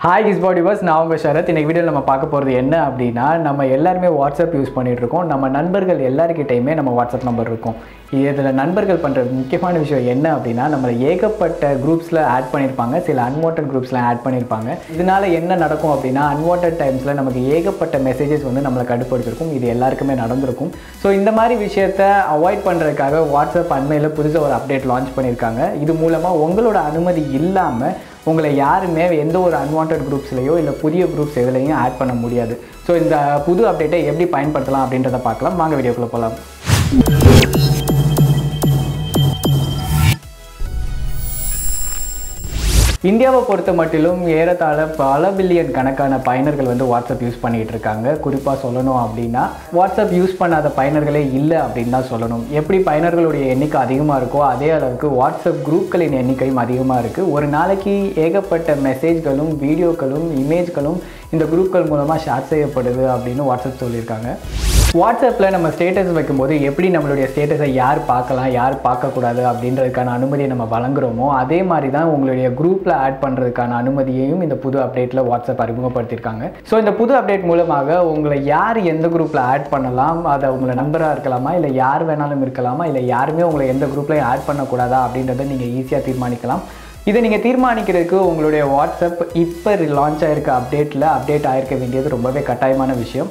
Hi guys, bodyverse. Naam Sharath. In this video, we will talk about what we WhatsApp use. We have WhatsApp number. This is the நண்பர்கள் பண்ற முக்கியமான விஷயம் என்ன அப்படினா நம்ம ஏகப்பட்ட ग्रुप्सல ஆட் பண்ணிருப்பாங்க சில அன்வாண்டட் ग्रुप्सல ஆட் பண்ணிருப்பாங்க இதனால என்ன நடக்கும் அப்படினா அன்வாண்டட் டைம்ஸ்ல நமக்கு ஏகப்பட்ட மெசேजेस வந்து நமக்கு கடுப்படுத்துறோம் இது எல்லாருக்குமே நடந்துருக்கும் சோ இந்த மாதிரி விஷயத்தை அவாய்ட் பண்றதுக்காக WhatsApp அண்மையில புதுசா ஒரு அப்டேட் லான்ச் பண்ணிருக்காங்க இது மூலமா உங்களோட அனுமதி இல்லாம உங்களை யாருமே எந்த ஒரு unwanted groupsலயோ இல்ல புதிய groups எதுலயும் ஆட் பண்ண முடியாது சோ இந்த புது அப்டேட்டை எப்படி பயன்படுத்தலாம் அப்படின்றத பார்க்கலாம் வாங்க வீடியோக்குள்ள போலாம் இந்தியாவை பொறுத்த மட்டிலும் ஏறத்தாழ பல பில்லியன் கணக்கான பயனர்கள் வந்து WhatsApp யூஸ் பண்ணிட்டு இருக்காங்க குறிப்பா சொல்லணும் அப்படினா WhatsApp யூஸ் பண்ணாத பயனர்களே இல்ல அப்படினா சொல்லணும் எப்படி பயனர்களுடைய எண்ணிக்கை அதிகமா இருக்கோ அதே அளவுக்கு WhatsApp குரூப்களின் எண்ணிக்கையும் அதிகமா இருக்கு ஒரு நாளைக்கு ஏகப்பட்ட மெசேஜ்களும் வீடியோக்களும் இமேஜ்களும் இந்த குரூப்கள் மூலமா ஷேர் செய்யப்படுது அப்படினு WhatsApp சொல்லிருக்காங்க WhatsAppல நம்ம ஸ்டேட்டஸ் வைக்கும்போது எப்படி நம்மளுடைய ஸ்டேட்டஸை யார் பார்க்கலாம் யார் பார்க்க கூடாது அப்படின்றதுக்கான அனுமதியை நம்ம வழங்குறோமோ அதே மாதிரி தான் உங்களுடைய குரூப்ல ஆட் பண்றதுக்கான அனுமதியையும் இந்த புது அப்டேட்ல WhatsApp அறிமுகப்படுத்திருக்காங்க சோ இந்த புது அப்டேட் மூலமாக உங்களை யார் எந்த குரூப்ல ஆட் பண்ணலாம் அது உங்க நம்பரா இருக்கலாமா இல்ல யார் வேணாலும் இருக்கலாமா இல்ல யாருமே உங்களை எந்த குரூப்ல ஆட் பண்ண கூடாதா அப்படின்றதை நீங்க ஈஸியா தீர்மானிக்கலாம் இதை நீங்க தீர்மானிக்கிறதுக்கு உங்களுடைய WhatsApp இப்ப ரிலான்ச் ஆயிருக்க அப்டேட்ல அப்டேட் ஆயிருக்க வேண்டியது ரொம்பவே கட்டாயமான விஷயம்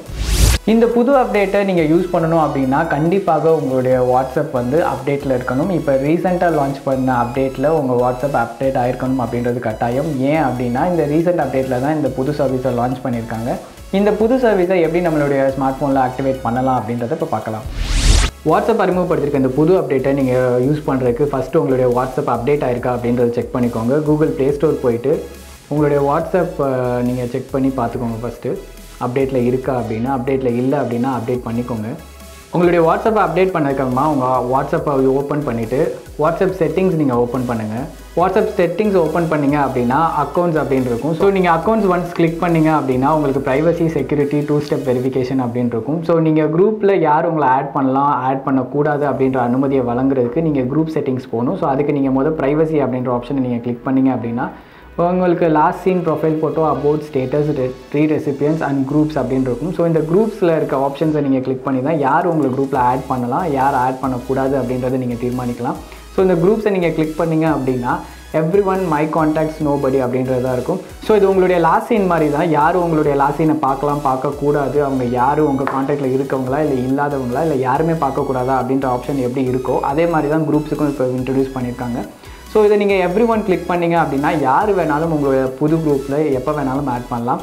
இந்த புது அப்டேட்டை நீங்க யூஸ் பண்ணனும் அப்படினா கண்டிப்பாக உங்களுடைய WhatsApp வந்து அப்டேட்ல இருக்கணும் இப்போ ரீசன்ட்டா லான்ச் பண்ண அப்டேட்ல உங்க WhatsApp அப்டேட் ஆயிருக்கணும் அப்படிங்கிறது கட்டாயம் ஏன் அப்படினா இந்த ரீசன்ட் அப்டேட்ல தான் இந்த புது சர்வீஸை லான்ச் பண்ணிருக்காங்க இந்த புது சர்வீஸை எப்படி நம்மளுடைய ஸ்மார்ட்போன்ல ஆக்டிவேட் பண்ணலாம் அப்படிங்கறத இப்ப பார்க்கலாம் WhatsApp அறிமுகப்படுத்திருக்க இந்த புது அப்டேட்டை நீங்க யூஸ் பண்றதுக்கு ஃபர்ஸ்ட் உங்களுடைய WhatsApp அப்டேட் ஆயிருக்கா அப்படிங்கறத செக் பண்ணிக்கோங்க Google Play Store போயிட்டு உங்களுடைய WhatsApp நீங்க செக் பண்ணி பாத்துக்கோங்க ஃபர்ஸ்ட் அப்டேட்ல இருக்கா அப்படினா அப்டேட்ல இல்ல அப்படினா அப்டேட் பண்ணிக்கோங்க உங்களுடைய WhatsApp அப்டேட் பண்ணக்கமா உங்க WhatsApp ஓபன் பண்ணிட்டு WhatsApp settings நீங்க ஓபன் பண்ணுங்க WhatsApp settings ஓபன் பண்ணீங்க அப்படினா accounts அப்படினு இருக்கும் சோ நீங்க accounts once click பண்ணீங்க அப்படினா உங்களுக்கு privacy security 2-step verification அப்படினு இருக்கும் சோ நீங்க groupல யார் உங்களை ஆட் பண்ணலாம் ஆட் பண்ண கூடாது அப்படிங்கற அனுமதியை வழங்குறதுக்கு நீங்க group settings போணும் சோ அதுக்கு நீங்க முதல்ல privacy அப்படிங்கற ஆப்ஷனை நீங்க click பண்ணீங்க அப்படினா உங்களுக்கு last seen profile photo about status three recipients and groups அப்படின்னு இருக்கும் ஸோ இந்த குரூப்ஸில் இருக்க ஆப்ஷன்ஸை நீங்கள் கிளிக் பண்ணி தான் யார் உங்களை குரூப்பில் ஆட் பண்ணலாம் யார் ஆட் பண்ணக்கூடாது அப்படின்றத நீங்கள் தீர்மானிக்கலாம் ஸோ இந்த குரூப்ஸை நீங்கள் கிளிக் பண்ணிங்க அப்படின்னா every one my contacts nobody அப்படின்றதா இருக்கும் ஸோ இது உங்களுடைய லாஸ்ட் சீன் மாதிரி தான் யார் உங்களுடைய லாஸ்ட் சீனை பார்க்கலாம் பார்க்கக்கூடாது அவங்க யார் உங்கள் கான்டாக்டில் இருக்கவங்களா இல்லை இல்லாதவங்களா இல்லை யாருமே பார்க்கக்கூடாதா அப்படின்ற ஆப்ஷன் எப்படி இருக்கோ அதே மாதிரி தான் குரூப்ஸுக்கும் இப்போ இன்ட்ரடியூஸ் பண்ணியிருக்காங்க ஸோ இதை நீங்கள் எவ்ரி ஒன் கிளிக் பண்ணிங்க அப்படின்னா யார் வேணாலும் உங்களோட புது குரூப்பில் எப்போ வேணாலும் ஆட் பண்ணலாம்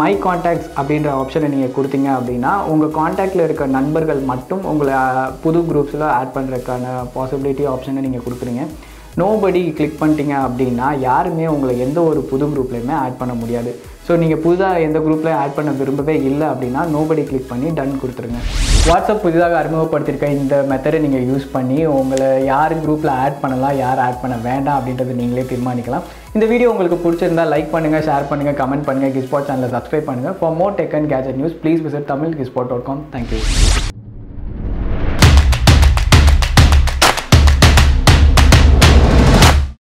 மை கான்டாக்ட்ஸ் அப்படின்ற ஆப்ஷனை நீங்கள் கொடுத்தீங்க அப்படின்னா உங்கள் கான்டாக்டில் இருக்க நண்பர்கள் மட்டும் உங்களை புது குரூப்ஸில் ஆட் பண்ணுறதுக்கான பாசிபிலிட்டி ஆப்ஷனை நீங்கள் கொடுக்குறீங்க நோபடி கிளிக் பண்ணிட்டீங்க அப்படின்னா யாருமே உங்களை எந்த ஒரு புது குரூப்லையுமே ஆட் பண்ண முடியாது ஸோ நீங்கள் புதுதாக எந்த குரூப்லையும் ஆட் பண்ண விரும்பவே இல்லை அப்படின்னா நோபடி கிளிக் பண்ணி டன் கொடுத்துருங்க WhatsApp புதிதாக அறிமுகப்படுத்தியிருக்க இந்த மெத்தடை நீங்கள் யூஸ் பண்ணி உங்களை யார் குரூப்பில் ஆட் பண்ணலாம் யார் ஆட் பண்ண வேண்டாம் அப்படின்றத நீங்களே தீர்மானிக்கலாம் இந்த வீடியோ உங்களுக்கு பிடிச்சிருந்தால் லைக் பண்ணுங்கள் ஷேர் பண்ணுங்கள் கமெண்ட் பண்ணுங்கள் கிஸ்பாட் சேனலை சப்ஸ்கிரைப் பண்ணுங்கள் for more tech and gadget news please visit tamilkisspot.com thank you